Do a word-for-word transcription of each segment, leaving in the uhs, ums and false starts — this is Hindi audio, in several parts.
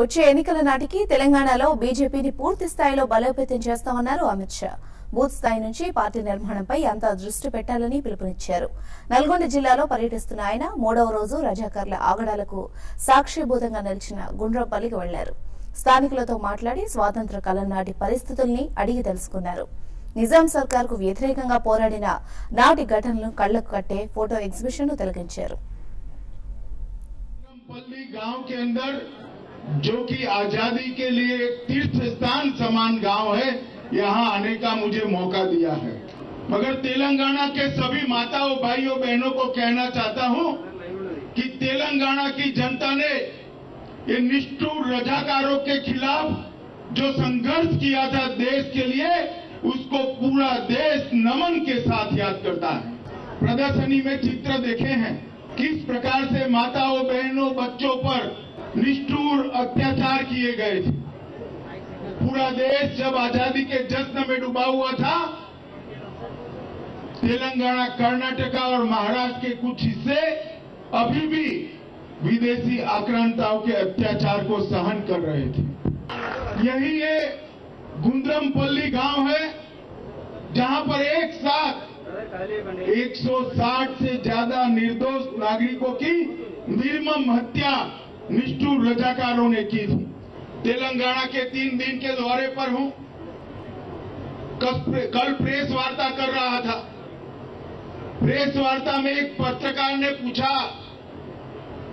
వచ్చే ఎన్నికల నాటికి తెలంగాణలో బీజేపీని పూర్తి స్థాయిలో బలోపేతం చేస్తామన్నారు అమిత్ షా। బూత్ స్థాయి నుంచి పార్టీ నిర్మాణంపై అంతా దృష్టి పెట్టాలని పిలుపునిచ్చారు। నల్గొండ జిల్లాలో పర్యటిస్తున్న ఆయన మూడవ రోజు రజాకార్ల ఆగడాలకు సాక్షిభూతంగా నిలిచిన గుండ్రపల్లికి వెళ్లారు। స్థానికులతో మాట్లాడి స్వాతంత్ర కాలం నాటి పరిస్థితుల్ని అడిగి తెలుసుకున్నారు। నిజాం సర్కార్కు వ్యతిరేకంగా పోరాడిన నాటి ఘటనలను కళ్ళకు కట్టే ఫోటో ఎగ్జిబిషన్ ను తొలగించారు। जो कि आजादी के लिए एक तीर्थ स्थान समान गांव है, यहाँ आने का मुझे मौका दिया है। मगर तेलंगाना के सभी माताओं, भाइयों, बहनों को कहना चाहता हूँ कि तेलंगाना की जनता ने ये निष्ठुर रजाकारों के खिलाफ जो संघर्ष किया था देश के लिए, उसको पूरा देश नमन के साथ याद करता है। प्रदर्शनी में चित्र देखे हैं किस प्रकार से माताओं, बहनों, बच्चों पर निष्ठुर अत्याचार किए गए थे। पूरा देश जब आजादी के जश्न में डूबा हुआ था, तेलंगाना, कर्नाटका और महाराष्ट्र के कुछ हिस्से अभी भी विदेशी आक्रांताओं के अत्याचार को सहन कर रहे थे। यही ये गुंद्रमपल्ली गांव है जहां पर एक साथ एक सौ साठ से ज्यादा निर्दोष नागरिकों की निर्मम हत्या निष्ठुर रजाकारों ने की थी। तेलंगाना के तीन दिन के दौरे पर हूं। कल प्रेस वार्ता कर रहा था। प्रेस वार्ता में एक पत्रकार ने पूछा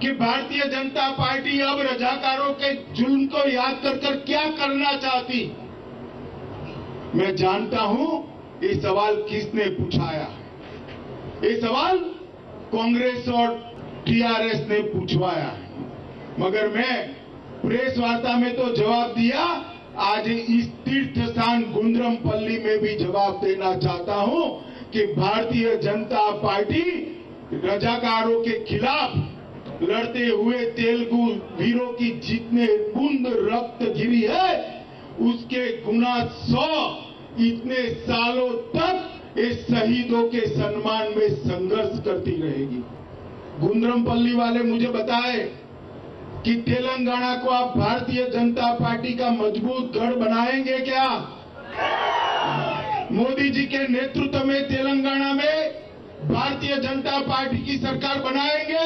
कि भारतीय जनता पार्टी अब रजाकारों के जुल्म को याद कर कर क्या करना चाहती। मैं जानता हूं ये सवाल किसने पूछाया है। ये सवाल कांग्रेस और टी आर एस ने पूछवाया है। मगर मैं प्रेस वार्ता में तो जवाब दिया, आज इस तीर्थ स्थान गुंद्रमपल्ली में भी जवाब देना चाहता हूं कि भारतीय जनता पार्टी रजाकारों के खिलाफ लड़ते हुए तेलुगु वीरों की जितने बूंद रक्त गिरी है, उसके गुना सौ इतने सालों तक इस शहीदों के सम्मान में संघर्ष करती रहेगी। गुंद्रमपल्ली वाले मुझे बताए कि तेलंगाना को आप भारतीय जनता पार्टी का मजबूत गढ़ बनाएंगे क्या? मोदी जी के नेतृत्व में तेलंगाना में भारतीय जनता पार्टी की सरकार बनाएंगे?